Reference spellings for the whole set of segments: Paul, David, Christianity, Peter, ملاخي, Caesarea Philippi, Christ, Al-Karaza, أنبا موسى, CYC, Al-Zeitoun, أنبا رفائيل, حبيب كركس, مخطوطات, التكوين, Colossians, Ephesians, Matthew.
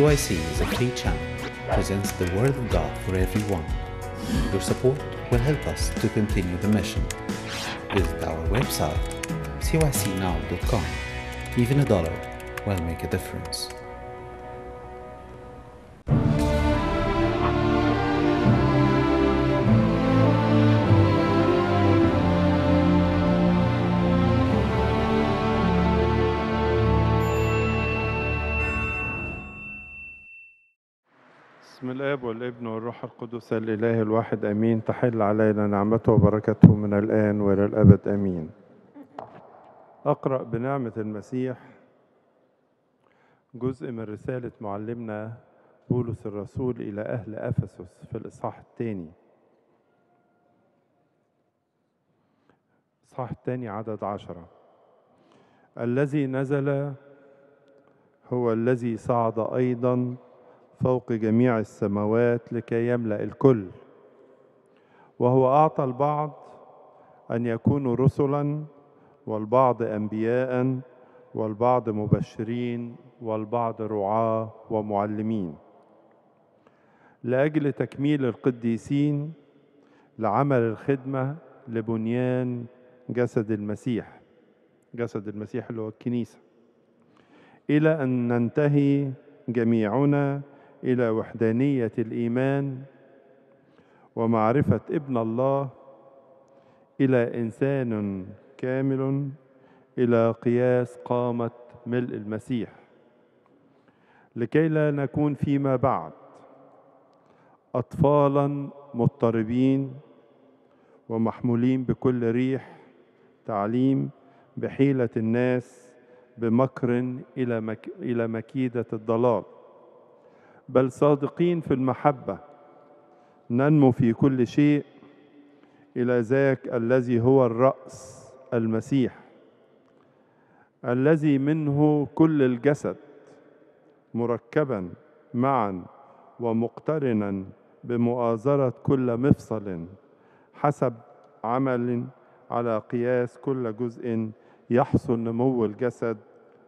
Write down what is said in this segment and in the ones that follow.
CYC is a free channel, presents the Word of God for everyone. Your support will help us to continue the mission. Visit our website, cycnow.com. Even $1 will make a difference. بسم الاب والابن والروح القدس الاله الواحد امين. تحل علينا نعمته وبركته من الان والى الابد امين. اقرا بنعمه المسيح جزء من رساله معلمنا بولس الرسول الى اهل افسس في الاصحاح الثاني عدد 10. الذي نزل هو الذي صعد ايضا فوق جميع السماوات لكي يملأ الكل، وهو أعطى البعض أن يكونوا رسلا والبعض أنبياء والبعض مبشرين والبعض رعاة ومعلمين لأجل تكميل القديسين لعمل الخدمة لبنيان جسد المسيح اللي هو الكنيسة، إلى أن ننتهي جميعنا إلى وحدانية الإيمان ومعرفة ابن الله، إلى إنسان كامل، إلى قياس قامة ملء المسيح، لكي لا نكون فيما بعد أطفالا مضطربين ومحمولين بكل ريح تعليم بحيلة الناس بمكر إلى مكيدة الضلال، بل صادقين في المحبة ننمو في كل شيء إلى ذاك الذي هو الرأس المسيح، الذي منه كل الجسد مركبا معا ومقترنا بمؤازرة كل مفصل حسب عمل على قياس كل جزء يحصل نمو الجسد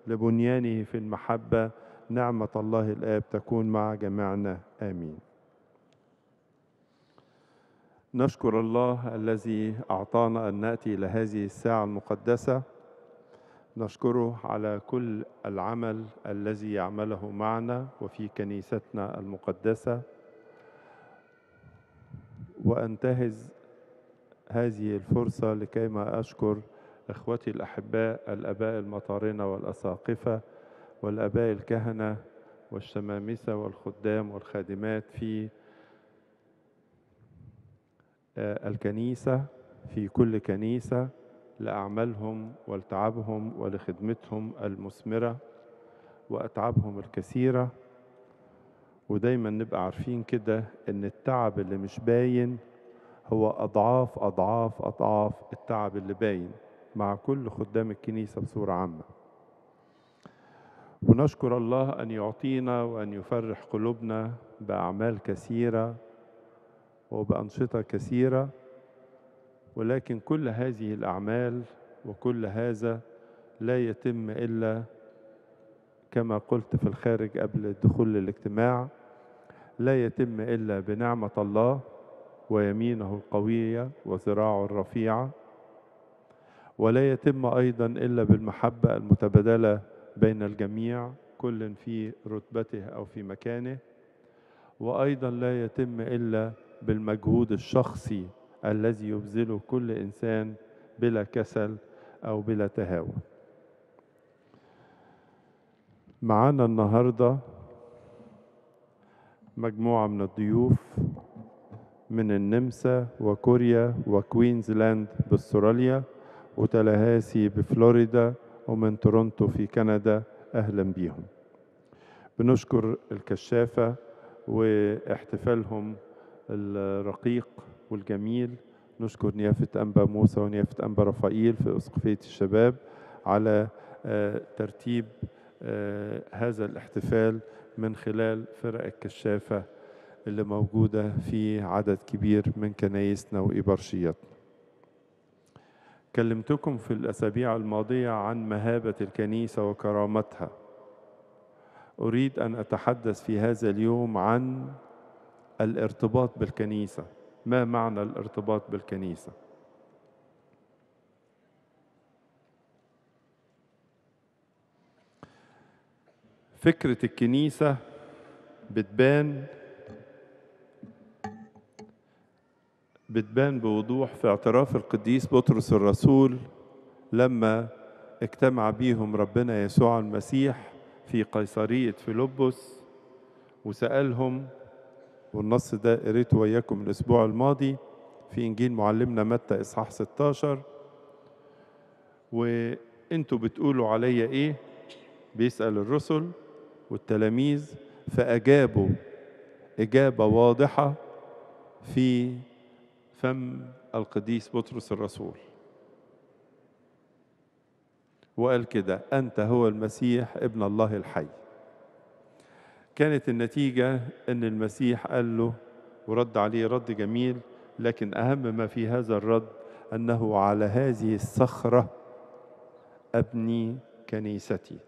لبنيانه في المحبة. نعمة الله الآب تكون مع جميعنا آمين. نشكر الله الذي أعطانا أن نأتي إلى هذه الساعة المقدسة، نشكره على كل العمل الذي يعمله معنا وفي كنيستنا المقدسة، وأنتهز هذه الفرصة لكيما أشكر إخوتي الأحباء الآباء المطارنة والأساقفة والآباء الكهنة والشمامسة والخدام والخادمات في الكنيسة في كل كنيسة لأعمالهم ولتعبهم ولخدمتهم المثمرة وأتعابهم الكثيرة. ودايما نبقى عارفين كده إن التعب اللي مش باين هو أضعاف أضعاف أضعاف التعب اللي باين مع كل خدام الكنيسة بصورة عامة. ونشكر الله أن يعطينا وأن يفرح قلوبنا بأعمال كثيرة وبأنشطة كثيرة، ولكن كل هذه الأعمال وكل هذا لا يتم إلا كما قلت في الخارج قبل الدخول للاجتماع، لا يتم إلا بنعمة الله ويمينه القوية وذراعه الرفيعة، ولا يتم أيضا إلا بالمحبة المتبادلة بين الجميع كل في رتبته أو في مكانه، وأيضا لا يتم إلا بالمجهود الشخصي الذي يبذله كل إنسان بلا كسل أو بلا تهاون. معانا النهاردة مجموعة من الضيوف من النمسا وكوريا وكوينزلاند باستراليا وتلاهاسي بفلوريدا ومن تورونتو في كندا، أهلا بيهم. بنشكر الكشافة واحتفالهم الرقيق والجميل، نشكر نيافة أنبا موسى ونيافة أنبا رفائيل في أسقفية الشباب على ترتيب هذا الاحتفال من خلال فرق الكشافة اللي موجودة في عدد كبير من كنايسنا وإبرشياتنا. كلمتكم في الأسابيع الماضية عن مهابة الكنيسة وكرامتها، أريد أن أتحدث في هذا اليوم عن الارتباط بالكنيسة. ما معنى الارتباط بالكنيسة؟ فكرة الكنيسة بتبان بوضوح في اعتراف القديس بطرس الرسول لما اجتمع بيهم ربنا يسوع المسيح في قيصرية فيلبس وسألهم، والنص ده قريته وياكم الأسبوع الماضي في إنجيل معلمنا متى إصحاح 16، وإنتوا بتقولوا عليا إيه؟ بيسأل الرسل والتلاميذ، فأجابوا إجابة واضحة في فم القديس بطرس الرسول وقال كده: أنت هو المسيح ابن الله الحي. كانت النتيجة أن المسيح قال له ورد عليه رد جميل، لكن أهم ما في هذا الرد أنه على هذه الصخرة أبني كنيستي.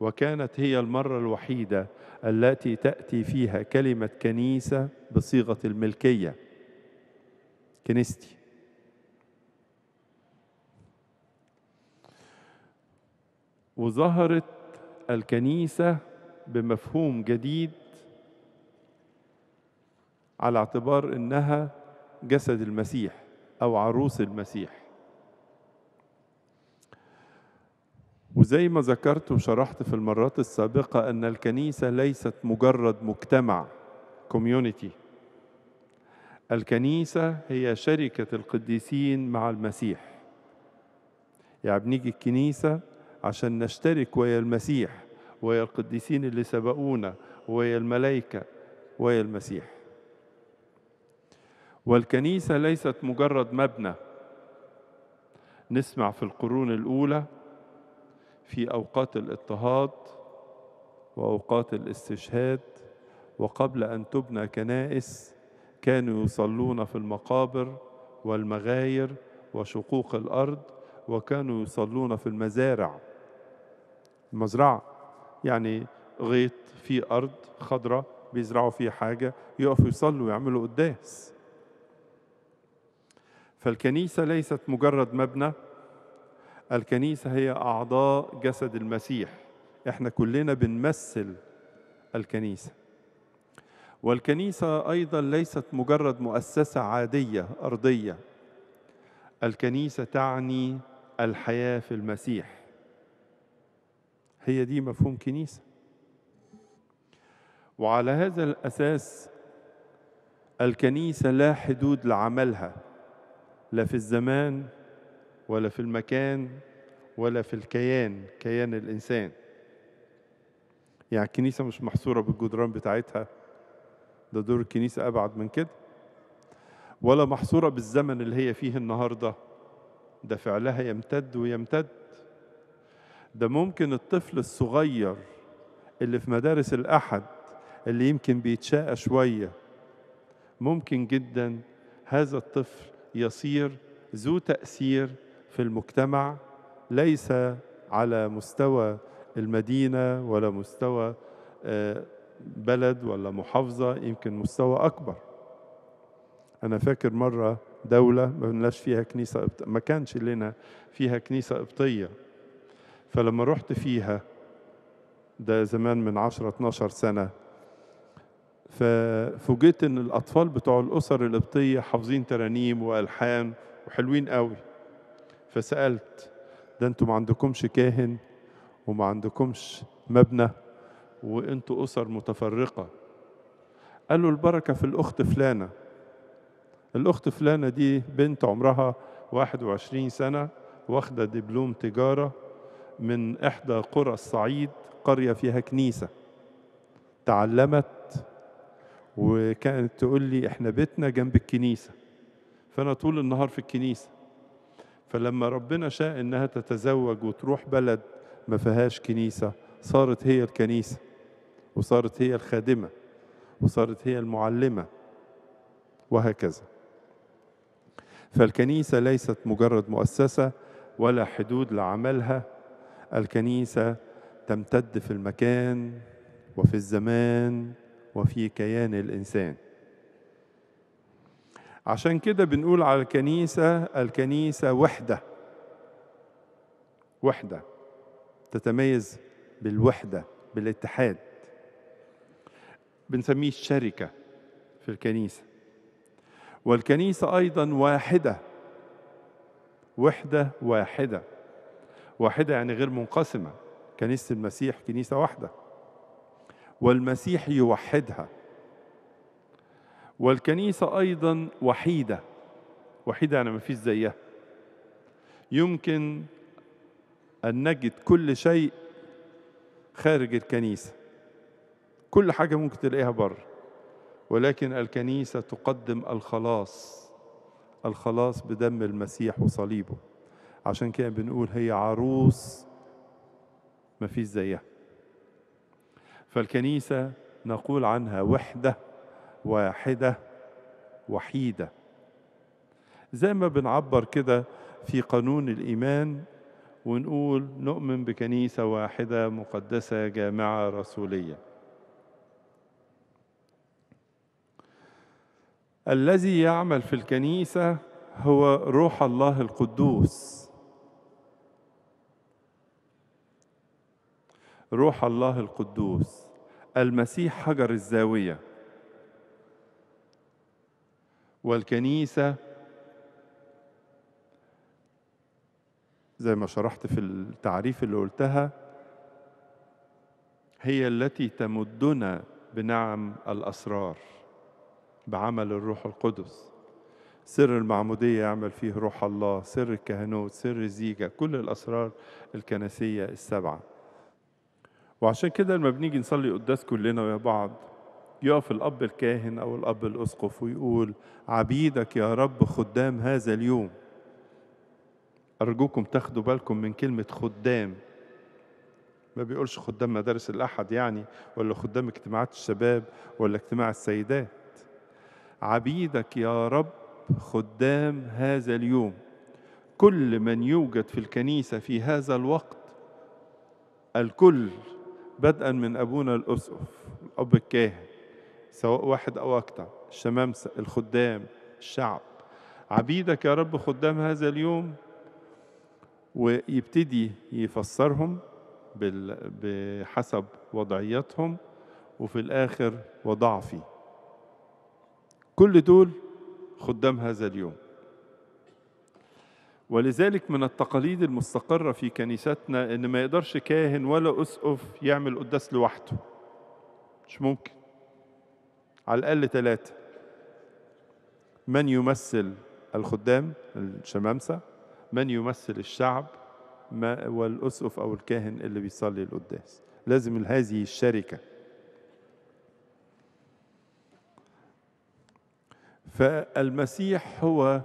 وكانت هي المرة الوحيدة التي تأتي فيها كلمة كنيسة بصيغة الملكية، كنيستي. وظهرت الكنيسة بمفهوم جديد على اعتبار أنها جسد المسيح أو عروس المسيح. وزي ما ذكرت وشرحت في المرات السابقة أن الكنيسة ليست مجرد مجتمع، كوميونيتي. الكنيسة هي شركة القديسين مع المسيح. يعني بنيجي الكنيسة عشان نشترك ويا المسيح ويا القديسين اللي سبقونا ويا الملائكة ويا المسيح. والكنيسة ليست مجرد مبنى. نسمع في القرون الأولى في أوقات الاضطهاد وأوقات الاستشهاد وقبل أن تبنى كنائس كانوا يصلون في المقابر والمغاير وشقوق الأرض، وكانوا يصلون في المزارع، المزرعة يعني غيط في أرض خضراء بيزرعوا فيه حاجة، يقفوا يصلوا ويعملوا قداس. فالكنيسة ليست مجرد مبنى، الكنيسة هي أعضاء جسد المسيح. إحنا كلنا بنمثل الكنيسة. والكنيسة أيضا ليست مجرد مؤسسة عادية أرضية. الكنيسة تعني الحياة في المسيح. هي دي مفهوم كنيسة. وعلى هذا الأساس الكنيسة لا حدود لعملها، لا في الزمان ولا في المكان ولا في الكيان، كيان الإنسان. يعني الكنيسة مش محصورة بالجدران بتاعتها، ده دور الكنيسة أبعد من كده. ولا محصورة بالزمن اللي هي فيه النهاردة، ده فعلها يمتد ويمتد. ده ممكن الطفل الصغير اللي في مدارس الأحد اللي يمكن بيتشاقى شوية، ممكن جدا هذا الطفل يصير ذو تأثير في المجتمع، ليس على مستوى المدينة ولا مستوى بلد ولا محافظة، يمكن مستوى أكبر. أنا فاكر مرة دولة ما بنلاش فيها كنيسة، ما كانش لنا فيها كنيسة قبطية. فلما رحت فيها ده زمان من 10-12 سنة، ففوجئت إن الأطفال بتوع الأسر القبطية حافظين ترانيم وألحان وحلوين قوي. فسألت: ده أنتوا ما عندكمش كاهن وما عندكمش مبنى وأنتوا أسر متفرقة؟ قالوا: البركة في الأخت فلانة. الأخت فلانة دي بنت عمرها 21 سنة، واخدة دبلوم تجارة من إحدى قرى الصعيد، قرية فيها كنيسة. تعلمت وكانت تقول لي: إحنا بيتنا جنب الكنيسة، فأنا طول النهار في الكنيسة. فلما ربنا شاء إنها تتزوج وتروح بلد ما فيهاش كنيسة، صارت هي الكنيسة، وصارت هي الخادمة، وصارت هي المعلمة، وهكذا. فالكنيسة ليست مجرد مؤسسة ولا حدود لعملها. الكنيسة تمتد في المكان وفي الزمان وفي كيان الإنسان. عشان كده بنقول على الكنيسة وحدة تتميز بالوحدة بالاتحاد، بنسميه الشركة في الكنيسة. والكنيسة أيضا واحدة يعني غير منقسمة. كنيسة المسيح كنيسة واحدة والمسيح يوحدها. والكنيسة أيضا وحيدة يعني ما فيش زيها. يمكن أن نجد كل شيء خارج الكنيسة، كل حاجة ممكن تلاقيها بره، ولكن الكنيسة تقدم الخلاص بدم المسيح وصليبه. عشان كده بنقول هي عروس ما فيش زيها. فالكنيسة نقول عنها وحدة واحدة وحيدة، زي ما بنعبر كده في قانون الإيمان ونقول نؤمن بكنيسة واحدة مقدسة جامعة رسولية. الذي يعمل في الكنيسة هو روح الله القدوس. روح الله القدوس. المسيح حجر الزاوية، والكنيسة زي ما شرحت في التعريف اللي قلتها هي التي تمدنا بنعم الأسرار بعمل الروح القدس. سر المعمودية يعمل فيه روح الله، سر الكهنوت، سر الزيجة، كل الأسرار الكنسية السبعة. وعشان كده لما بنيجي نصلي قداس كلنا ويا بعض يقف الأب الكاهن أو الأب الأسقف ويقول عبيدك يا رب خدام هذا اليوم. أرجوكم تاخدوا بالكم من كلمة خدام، ما بيقولش خدام مدارس الأحد يعني، ولا خدام اجتماعات الشباب، ولا اجتماع السيدات. عبيدك يا رب خدام هذا اليوم. كل من يوجد في الكنيسة في هذا الوقت، الكل بدءا من أبونا الأسقف، الأب الكاهن، سواء واحد أو أكتر، الشمامسة، الخدام، الشعب، عبيدك يا رب خدام هذا اليوم. ويبتدي يفسرهم بحسب وضعيتهم، وفي الآخر وضعفي. كل دول خدام هذا اليوم. ولذلك من التقاليد المستقرة في كنيستنا إن ما يقدرش كاهن ولا أسقف يعمل قداس لوحده، مش ممكن، على الأقل ثلاثة: من يمثل الخدام الشمامسة، من يمثل الشعب، والأسقف أو الكاهن اللي بيصلي القداس. لازم هذه الشركة. فالمسيح هو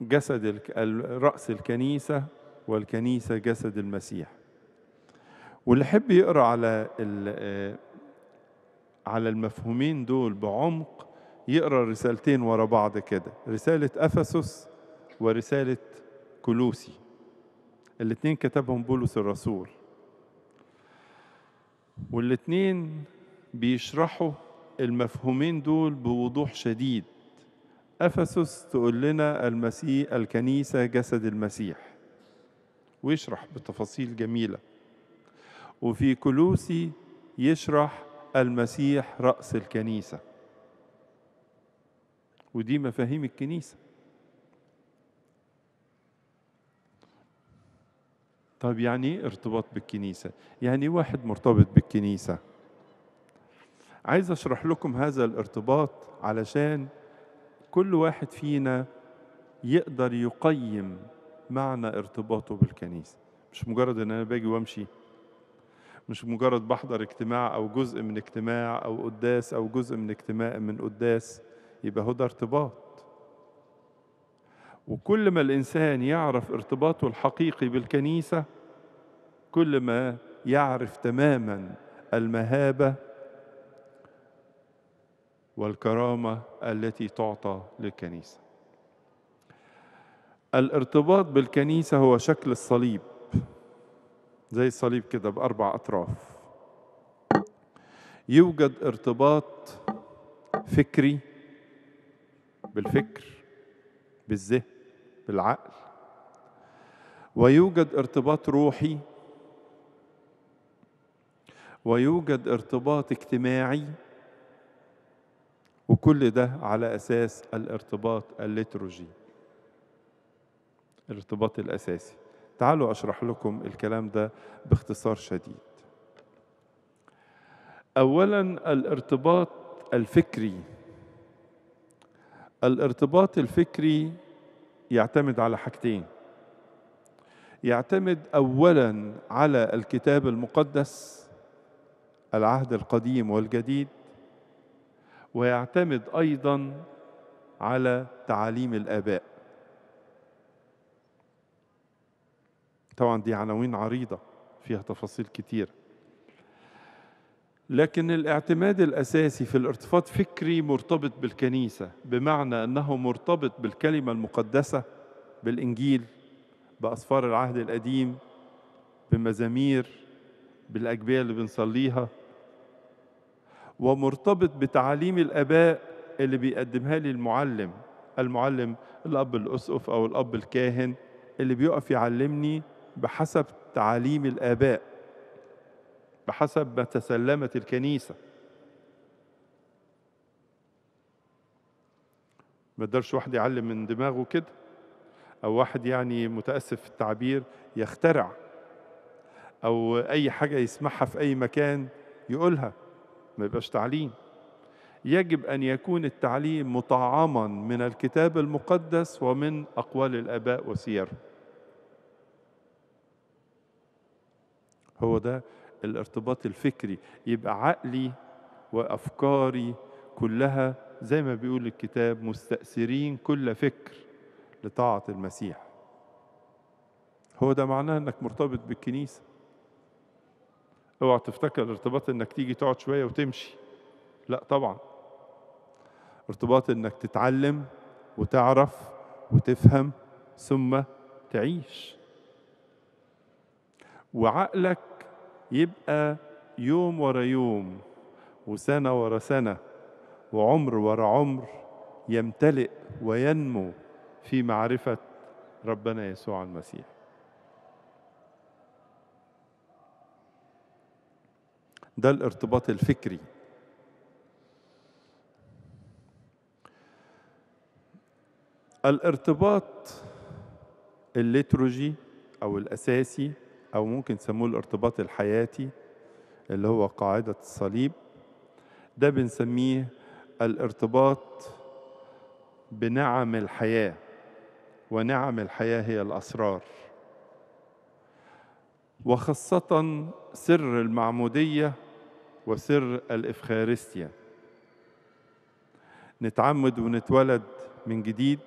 جسد رأس الكنيسة، والكنيسة جسد المسيح. واللي يحب يقرأ على المفهومين دول بعمق يقرأ رسالتين ورا بعض كده، رسالة أفسس ورسالة كولوسي، الاثنين كتبهم بولس الرسول، والاثنين بيشرحوا المفهومين دول بوضوح شديد. أفسس تقول لنا المسيح الكنيسة جسد المسيح، ويشرح بتفاصيل جميلة. وفي كولوسي يشرح المسيح رأس الكنيسة، ودي مفاهيم الكنيسة. طب يعني ايه ارتباط بالكنيسة؟ يعني واحد مرتبط بالكنيسة. عايز اشرح لكم هذا الارتباط علشان كل واحد فينا يقدر يقيم معنى ارتباطه بالكنيسة. مش مجرد ان انا باجي وامشي، مش مجرد بحضر اجتماع او جزء من اجتماع او قداس او جزء من اجتماع من قداس، يبقى هو ده ارتباط. وكل ما الانسان يعرف ارتباطه الحقيقي بالكنيسة كل ما يعرف تماما المهابة والكرامة التي تعطى للكنيسة. الارتباط بالكنيسة هو شكل الصليب، زي الصليب كده بأربع أطراف. يوجد ارتباط فكري بالفكر بالذهن بالعقل، ويوجد ارتباط روحي، ويوجد ارتباط اجتماعي، وكل ده على أساس الارتباط الليتورجي، الارتباط الأساسي. تعالوا أشرح لكم الكلام ده باختصار شديد. أولاً الارتباط الفكري. الارتباط الفكري يعتمد على حاجتين. يعتمد أولاً على الكتاب المقدس، العهد القديم والجديد، ويعتمد أيضاً على تعاليم الآباء. طبعاً دي عناوين عريضة فيها تفاصيل كتير، لكن الاعتماد الأساسي في الارتباط فكري مرتبط بالكنيسة، بمعنى أنه مرتبط بالكلمة المقدسة، بالإنجيل، بأسفار العهد القديم، بمزامير، بالأجبية اللي بنصليها، ومرتبط بتعاليم الآباء اللي بيقدمها لي المعلم. المعلم الأب الأسقف أو الأب الكاهن اللي بيقف يعلمني بحسب تعاليم الآباء، بحسب ما تسلمت الكنيسة. ما يقدرش واحد يعلم من دماغه كده، أو واحد يعني متأسف في التعبير يخترع، أو أي حاجة يسمعها في أي مكان يقولها، ما يبقاش تعليم. يجب أن يكون التعليم مطعما من الكتاب المقدس ومن أقوال الآباء وسيره. هو ده الارتباط الفكري، يبقى عقلي وأفكاري كلها زي ما بيقول الكتاب مستأثرين كل فكر لطاعة المسيح. هو ده معناه أنك مرتبط بالكنيسة. اوعى تفتكر الارتباط انك تيجي تقعد شويه وتمشي، لا طبعا. ارتباط انك تتعلم وتعرف وتفهم ثم تعيش. وعقلك يبقى يوم ورا يوم وسنه ورا سنه وعمر ورا عمر يمتلئ وينمو في معرفه ربنا يسوع المسيح. ده الارتباط الفكري. الارتباط الليتورجي أو الأساسي، أو ممكن نسموه الارتباط الحياتي اللي هو قاعدة الصليب، ده بنسميه الارتباط بنعم الحياة، ونعم الحياة هي الأسرار، وخاصة سر المعمودية وسر الإفخارستيا. نتعمد ونتولد من جديد،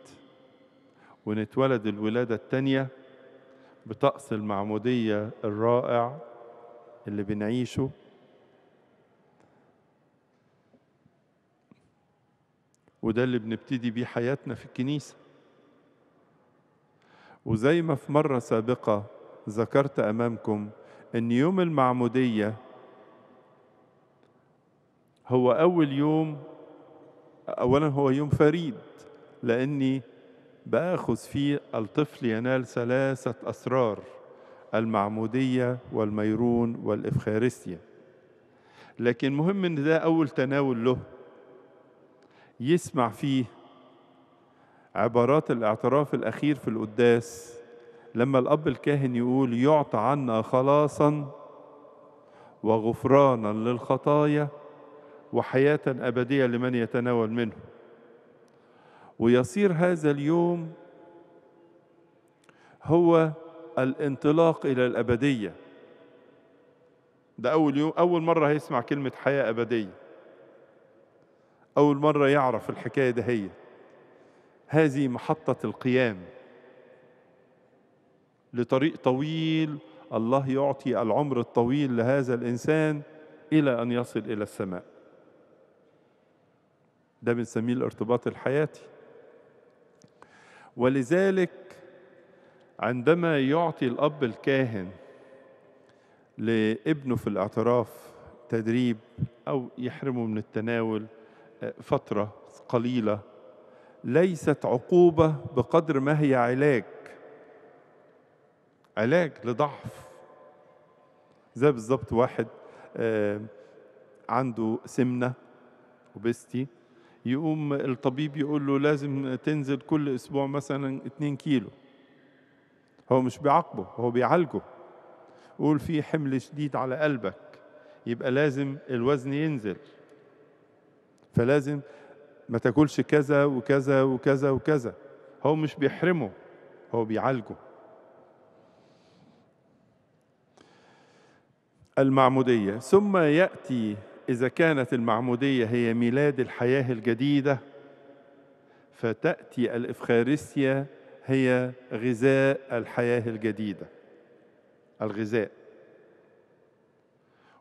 ونتولد الولادة الثانية بطقس المعمودية الرائع اللي بنعيشه، وده اللي بنبتدي بيه حياتنا في الكنيسة. وزي ما في مرة سابقة ذكرت أمامكم إن يوم المعمودية هو أول يوم. أولاً هو يوم فريد، لأني بأخذ فيه الطفل ينال ثلاثة أسرار: المعمودية والميرون والإفخارستيا. لكن مهم إن ده أول تناول له، يسمع فيه عبارات الاعتراف الأخير في القداس، لما الأب الكاهن يقول: يعطى عنا خلاصاً وغفرانا للخطايا وحياة أبدية لمن يتناول منه. ويصير هذا اليوم هو الانطلاق إلى الأبدية. ده أول يوم، أول مرة هيسمع كلمة حياة أبدية، أول مرة يعرف الحكاية ده. هي هذه محطة القيام لطريق طويل، الله يعطي العمر الطويل لهذا الإنسان إلى أن يصل إلى السماء. ده بنسميه الارتباط الحياتي. ولذلك عندما يعطي الأب الكاهن لابنه في الاعتراف تدريب أو يحرمه من التناول فترة قليلة. ليست عقوبة بقدر ما هي علاج لضعف. زي بالظبط واحد عنده سمنة وبستي، يقوم الطبيب يقول له لازم تنزل كل أسبوع مثلا 2 كيلو. هو مش بيعاقبه، هو بيعالجه. يقول في حمل شديد على قلبك، يبقى لازم الوزن ينزل، فلازم ما تاكلش كذا وكذا وكذا وكذا. هو مش بيحرمه، هو بيعالجه. المعمودية. ثم يأتي، إذا كانت المعمودية هي ميلاد الحياة الجديدة، فتأتي الإفخارستية هي غذاء الحياة الجديدة، الغذاء.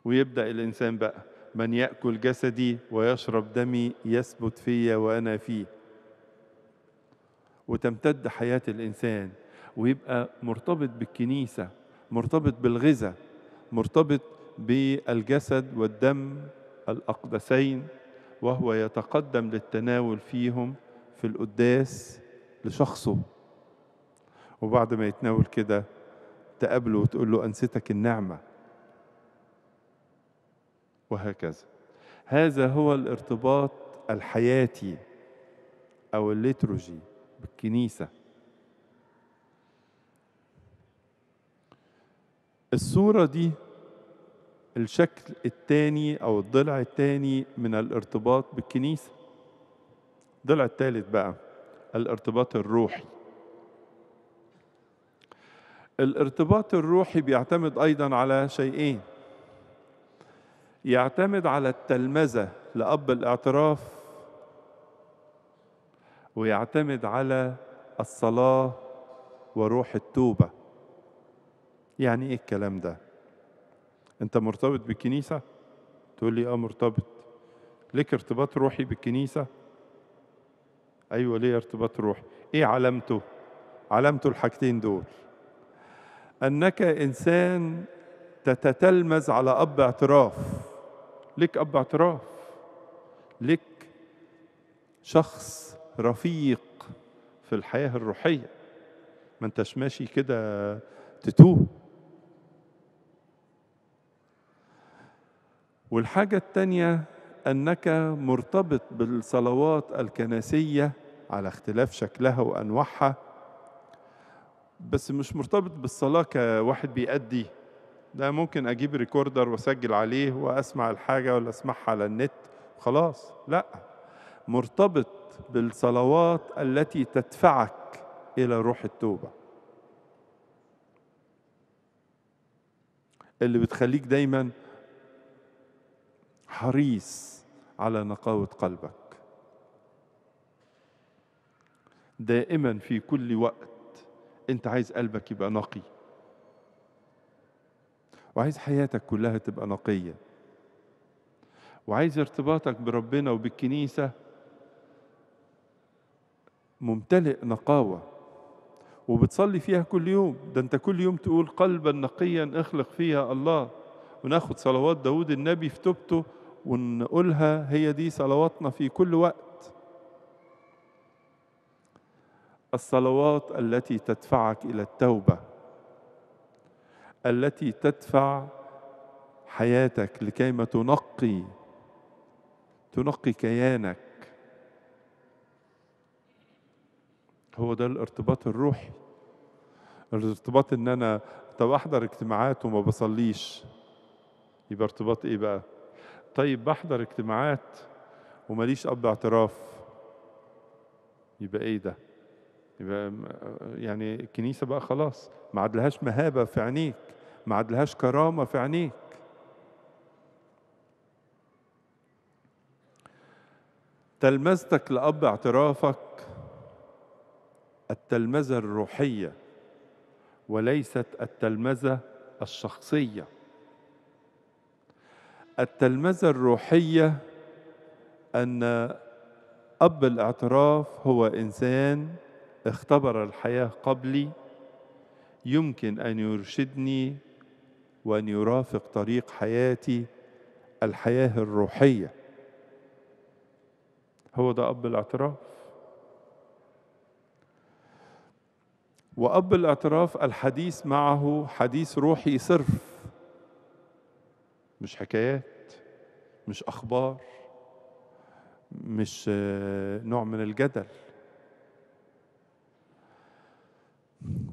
ويبدأ الإنسان بقى، من يأكل جسدي ويشرب دمي يثبت فيا وأنا فيه، وتمتد حياة الإنسان، ويبقى مرتبط بالكنيسة، مرتبط بالغذاء، مرتبط بالجسد والدم الأقدسين، وهو يتقدم للتناول فيهم في القداس لشخصه. وبعد ما يتناول كده تقابله وتقول له أنستك النعمة، وهكذا. هذا هو الارتباط الحياتي أو الليتروجي بالكنيسة. الصورة دي الشكل الثاني أو الضلع الثاني من الارتباط بالكنيسة. الضلع الثالث بقى الارتباط الروحي. الارتباط الروحي بيعتمد أيضا على شيئين. يعتمد على التلمذة لأب الاعتراف، ويعتمد على الصلاة وروح التوبة. يعني إيه الكلام ده؟ أنت مرتبط بالكنيسة؟ تقول لي آه مرتبط. ليك ارتباط روحي بالكنيسة؟ أيوة ليه ارتباط روحي. إيه علامته؟ علامته الحاجتين دول، أنك إنسان تتتلمذ على أب اعتراف. ليك أب اعتراف، ليك شخص رفيق في الحياة الروحية، ما أنتش ماشي كده تتوه. والحاجة الثانية أنك مرتبط بالصلوات الكنسية على اختلاف شكلها وأنواعها، بس مش مرتبط بالصلاة كواحد بيأدي. ده ممكن أجيب ريكوردر وأسجل عليه وأسمع الحاجة ولا أسمعها على النت خلاص. لا، مرتبط بالصلوات التي تدفعك إلى روح التوبة، اللي بتخليك دايماً حريص على نقاوة قلبك، دائما في كل وقت انت عايز قلبك يبقى نقي، وعايز حياتك كلها تبقى نقية، وعايز ارتباطك بربنا وبالكنيسة ممتلئ نقاوة، وبتصلي فيها كل يوم. ده انت كل يوم تقول قلبا نقيا اخلق فيها الله، وناخد صلوات داود النبي في توبته ونقولها هي دي صلواتنا في كل وقت. الصلوات التي تدفعك إلى التوبة، التي تدفع حياتك لكيما تنقي كيانك. هو ده الارتباط الروحي. الارتباط إن أنا طب أحضر اجتماعات وما بصليش، يبقى ارتباط إيه بقى؟ طيب بحضر اجتماعات وماليش أب اعتراف، يبقى إيه ده؟ يبقى يعني الكنيسة بقى خلاص ما عدلهاش مهابة في عينيك، ما عدلهاش كرامة في عينيك. تلمذتك لأب اعترافك التلمذة الروحية وليست التلمذة الشخصية. التلمذة الروحية أن أب الاعتراف هو إنسان اختبر الحياة قبلي، يمكن أن يرشدني وأن يرافق طريق حياتي الحياة الروحية. هو ده أب الاعتراف. وأب الاعتراف الحديث معه حديث روحي صرف، مش حكايات، مش أخبار، مش نوع من الجدل.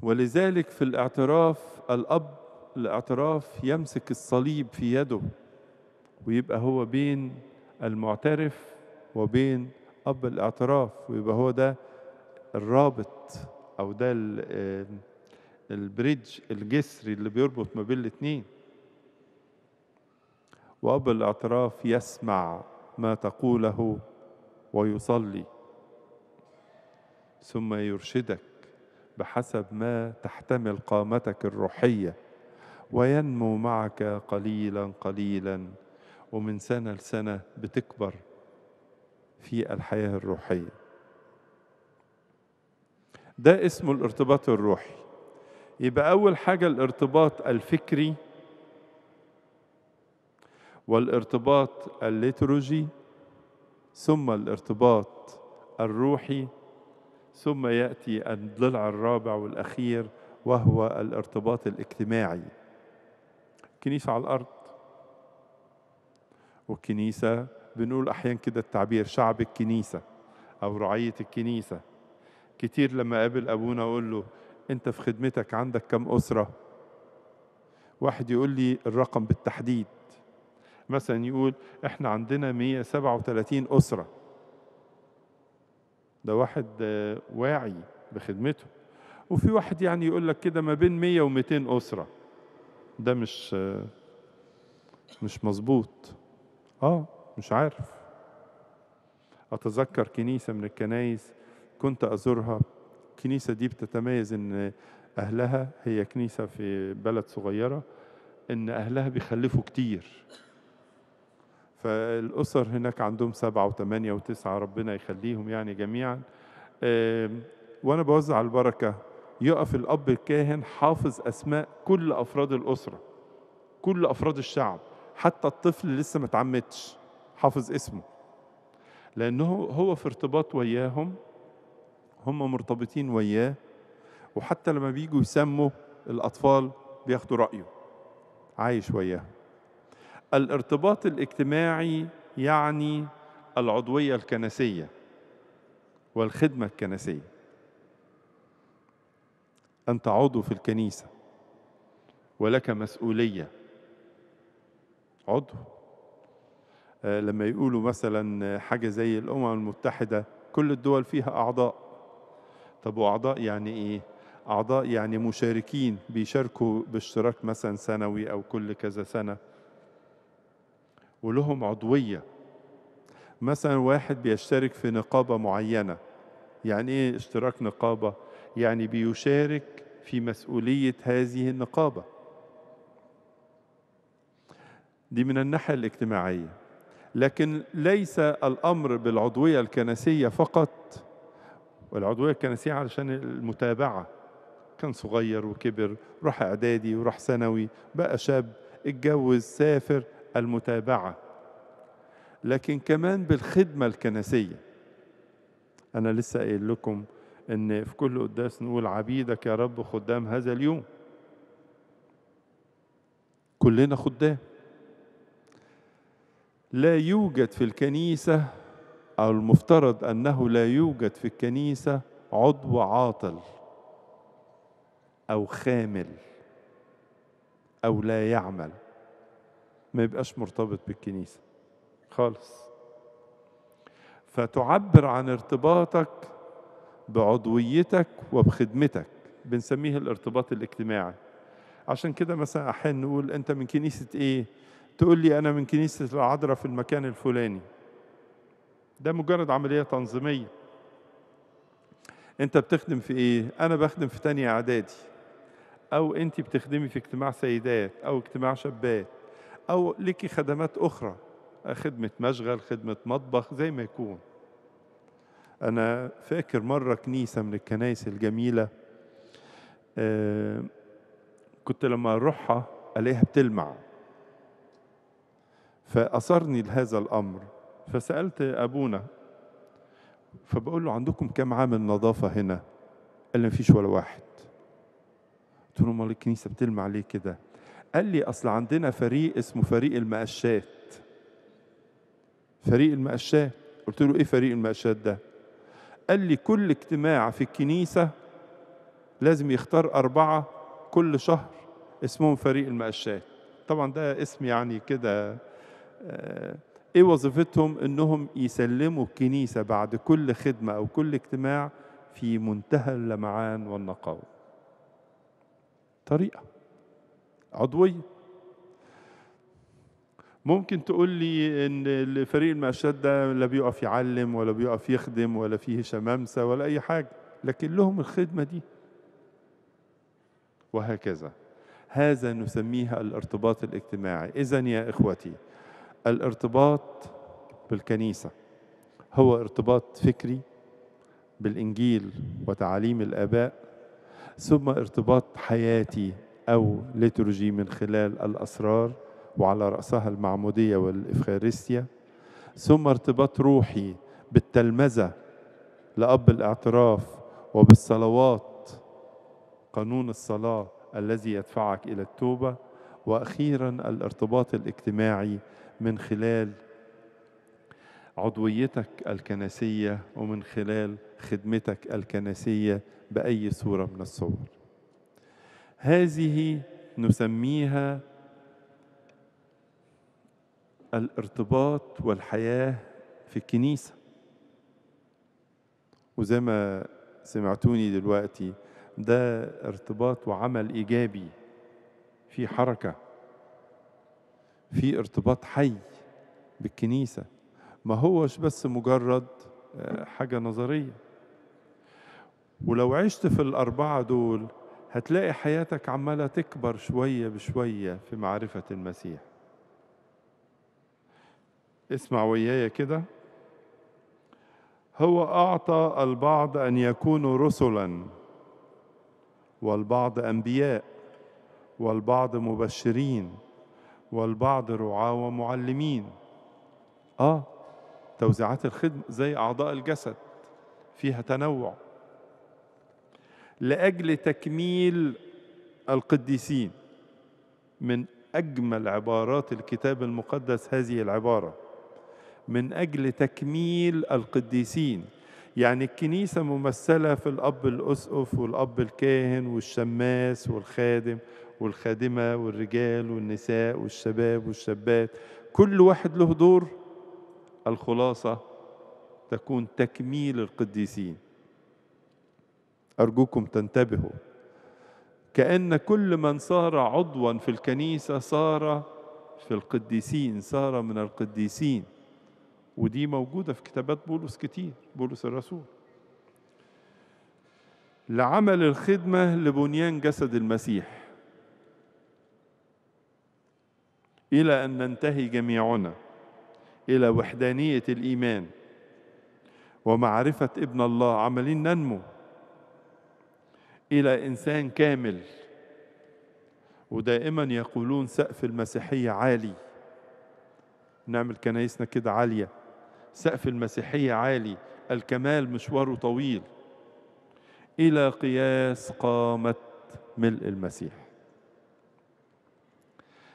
ولذلك في الاعتراف الأب الاعتراف يمسك الصليب في يده، ويبقى هو بين المعترف وبين أب الاعتراف، ويبقى هو ده الرابط أو ده البريدج الجسري اللي بيربط ما بين الاتنين. وأب الاعتراف يسمع ما تقوله ويصلي، ثم يرشدك بحسب ما تحتمل قامتك الروحية، وينمو معك قليلا قليلا، ومن سنة لسنة بتكبر في الحياة الروحية. ده اسمه الارتباط الروحي. يبقى أول حاجة الارتباط الفكري، والارتباط الليتورجي، ثم الارتباط الروحي، ثم يأتي الضلع الرابع والأخير وهو الارتباط الاجتماعي. كنيسة على الأرض، والكنيسة بنقول أحيان كده التعبير شعب الكنيسة أو رعية الكنيسة. كتير لما قابل أبونا أقول له أنت في خدمتك عندك كم أسرة؟ واحد يقول لي الرقم بالتحديد، مثلا يقول إحنا عندنا 137 أسرة. ده واحد واعي بخدمته. وفي واحد يعني يقول لك كده ما بين 100 و200 أسرة. ده مش مظبوط. مش عارف. أتذكر كنيسة من الكنايس كنت أزورها. الكنيسة دي بتتميز إن أهلها، هي كنيسة في بلد صغيرة، إن أهلها بيخلفوا كتير. فالأسر هناك عندهم 7 و8 و9، ربنا يخليهم يعني جميعا. وأنا بوزع البركة يقف الأب الكاهن حافظ أسماء كل أفراد الأسرة، كل أفراد الشعب، حتى الطفل اللي لسه ما اتعمتش حافظ اسمه، لأنه هو في ارتباط وياهم، هم مرتبطين وياه. وحتى لما بيجوا يسموا الأطفال بياخدوا رأيه، عايش وياه. الارتباط الاجتماعي يعني العضوية الكنسية والخدمة الكنسية. أنت عضو في الكنيسة ولك مسؤولية. عضو. لما يقولوا مثلا حاجة زي الأمم المتحدة كل الدول فيها أعضاء. طب وأعضاء يعني إيه؟ أعضاء يعني مشاركين، بيشاركوا باشتراك مثلا سنوي أو كل كذا سنة، ولهم عضوية. مثلا واحد بيشترك في نقابة معينة. يعني إيه اشتراك نقابة؟ يعني بيشارك في مسؤولية هذه النقابة. دي من الناحية الاجتماعية. لكن ليس الأمر بالعضوية الكنسية فقط. والعضوية الكنسية علشان المتابعة، كان صغير وكبر، راح إعدادي وراح ثانوي، بقى شاب، اتجوز، سافر، المتابعة. لكن كمان بالخدمة الكنسية. أنا لسه قايل لكم إن في كل قداس نقول عبيدك يا رب خدام هذا اليوم. كلنا خدام. لا يوجد في الكنيسة، أو المفترض أنه لا يوجد في الكنيسة عضو عاطل أو خامل أو لا يعمل. ما يبقاش مرتبط بالكنيسة خالص. فتعبر عن ارتباطك بعضويتك وبخدمتك، بنسميه الارتباط الاجتماعي. عشان كده مثلا أحيانا نقول أنت من كنيسة إيه؟ تقول لي أنا من كنيسة العذراء في المكان الفلاني. ده مجرد عملية تنظيمية. أنت بتخدم في إيه؟ أنا بخدم في تانية إعدادي. أو أنت بتخدمي في اجتماع سيدات أو اجتماع شابات، أو لكي خدمات أخرى، خدمة مشغل، خدمة مطبخ، زي ما يكون. أنا فاكر مرة كنيسة من الكنائس الجميلة، كنت لما أروحها ألاقيها بتلمع. فأصرني لهذا الأمر، فسألت أبونا فبقول له عندكم كم عامل نظافة هنا؟ قال لي مفيش ولا واحد. قلت له امال الكنيسة بتلمع ليه كده؟ قال لي أصل عندنا فريق اسمه فريق المقشات. فريق المقشات. قلت له إيه فريق المقشات ده؟ قال لي كل اجتماع في الكنيسة لازم يختار 4 كل شهر اسمهم فريق المقشات. طبعا ده اسم يعني كده. ايه وظيفتهم؟ انهم يسلموا الكنيسة بعد كل خدمة او كل اجتماع في منتهى اللمعان والنقاوة. طريقة عضوية. ممكن تقول لي ان فريق المقشات ده لا بيقف يعلم ولا بيقف يخدم ولا فيه شمامسة ولا اي حاجة، لكن لهم الخدمة دي. وهكذا. هذا نسميها الارتباط الاجتماعي. إذن يا إخوتي، الارتباط بالكنيسة هو ارتباط فكري بالإنجيل وتعاليم الآباء، ثم ارتباط حياتي أو ليتورجي من خلال الأسرار وعلى رأسها المعمودية والإفخارستية، ثم ارتباط روحي بالتلمذة لأب الاعتراف وبالصلوات قانون الصلاة الذي يدفعك إلى التوبة، وأخيراً الارتباط الاجتماعي من خلال عضويتك الكنسية ومن خلال خدمتك الكنسية بأي صورة من الصور. هذه نسميها الارتباط والحياة في الكنيسة. وزي ما سمعتوني دلوقتي ده ارتباط وعمل إيجابي، في حركة، في ارتباط حي بالكنيسة، ما هوش بس مجرد حاجة نظرية. ولو عشت في ال4 دول هتلاقي حياتك عمالة تكبر شوية بشوية في معرفة المسيح. اسمع ويايا كده. هو أعطى البعض أن يكونوا رسلاً، والبعض أنبياء، والبعض مبشرين، والبعض رعاة ومعلمين. توزيعات الخدمة زي أعضاء الجسد فيها تنوع، لأجل تكميل القديسين. من أجمل عبارات الكتاب المقدس هذه العبارة، من أجل تكميل القديسين. يعني الكنيسة ممثلة في الأب الأسقف والأب الكاهن والشماس والخادم والخادمة والرجال والنساء والشباب والشابات، كل واحد له دور. الخلاصة تكون تكميل القديسين. أرجوكم تنتبهوا، كأن كل من صار عضوا في الكنيسة صار في القديسين، صار من القديسين. ودي موجودة في كتابات بولس كتير، بولس الرسول. لعمل الخدمة لبنيان جسد المسيح، إلى أن ننتهي جميعنا إلى وحدانية الإيمان ومعرفة ابن الله، عمالين ننمو إلى إنسان كامل. ودائما يقولون سقف المسيحية عالي. نعمل كنايسنا كده عالية، سقف المسيحية عالي، الكمال مشواره طويل، إلى قياس قامة ملء المسيح.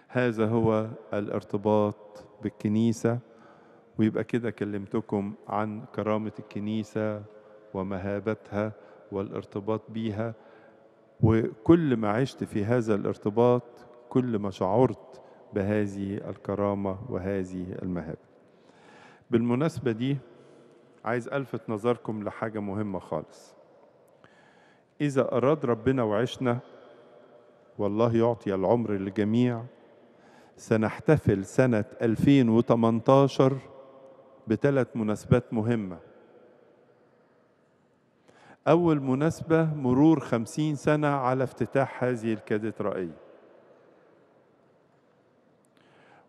هذا هو الارتباط بالكنيسة. ويبقى كده كلمتكم عن كرامة الكنيسة ومهابتها والارتباط بيها. وكل ما عشت في هذا الارتباط كل ما شعرت بهذه الكرامة وهذه المهابة. بالمناسبة دي عايز ألفت نظركم لحاجة مهمة خالص. إذا أراد ربنا وعشنا، والله يعطي العمر للجميع، سنحتفل سنة 2018 ب3 مناسبات مهمة. أول مناسبة مرور 50 سنة على افتتاح هذه الكاتدرائية،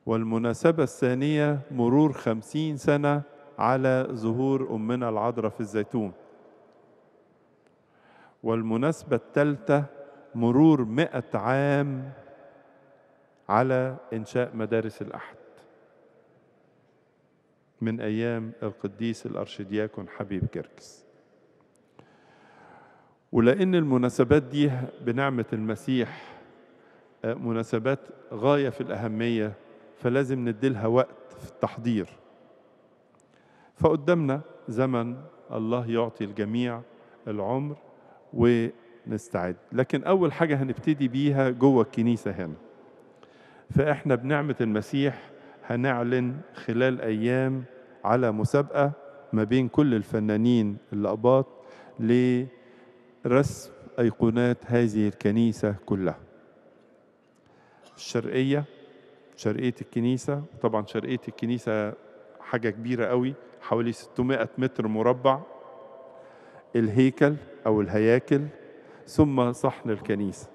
والمناسبة الثانية مرور 50 سنة على ظهور أمنا العذراء في الزيتون، والمناسبة الثالثة مرور 100 عام على إنشاء مدارس الأحد. من أيام القديس الأرشدياكون حبيب كركس. ولأن المناسبات دي بنعمة المسيح مناسبات غاية في الأهمية، فلازم نديلها وقت في التحضير. فقدامنا زمن الله يعطي الجميع العمر ونستعد، لكن أول حاجة هنبتدي بيها جوه الكنيسة هنا. فإحنا بنعمة المسيح هنعلن خلال أيام على مسابقة ما بين كل الفنانين الأقباط لرسم أيقونات هذه الكنيسة كلها، الشرقية، شرقية الكنيسة. طبعا شرقية الكنيسة حاجة كبيرة قوي، حوالي 600 متر مربع، الهيكل أو الهياكل، ثم صحن الكنيسة.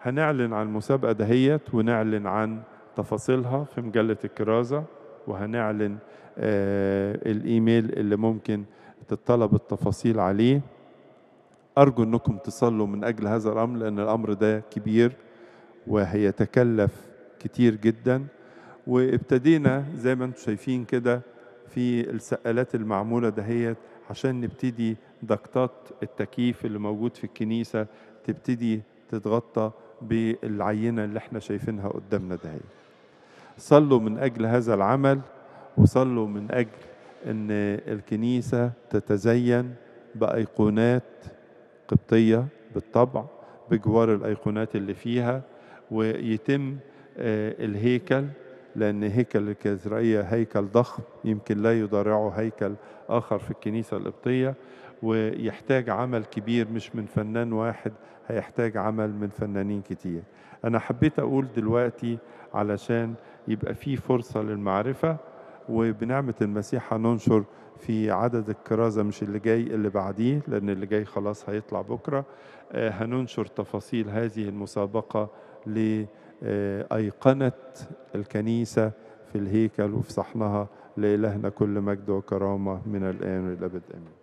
هنعلن عن المسابقة دهيت، ونعلن عن تفاصيلها في مجلة الكرازة، وهنعلن الإيميل اللي ممكن تطلب التفاصيل عليه. أرجو أنكم تصلوا من أجل هذا الأمر، لأن الأمر ده كبير وهيتكلف كتير جدا. وابتدينا زي ما انتم شايفين كده في السقالات المعمولة دهيت عشان نبتدي ضغطات التكييف اللي موجود في الكنيسة تبتدي تتغطى بالعينة اللي احنا شايفينها قدامنا دهيت. صلوا من أجل هذا العمل، وصلوا من أجل أن الكنيسة تتزين بأيقونات قبطية بالطبع بجوار الأيقونات اللي فيها، ويتم الهيكل، لأن هيكل الكيزرائية هيكل ضخم يمكن لا يضارعه هيكل آخر في الكنيسة القبطية، ويحتاج عمل كبير مش من فنان واحد، هيحتاج عمل من فنانين كتير. أنا حبيت أقول دلوقتي علشان يبقى في فرصة للمعرفة، وبنعمة المسيح هننشر في عدد الكرازة، مش اللي جاي اللي بعديه، لأن اللي جاي خلاص هيطلع بكرة. هننشر تفاصيل هذه المسابقة لأيقنة الكنيسة في الهيكل وفي صحنها، لإلهنا كل مجد وكرامة من الآن والأبد، آمين.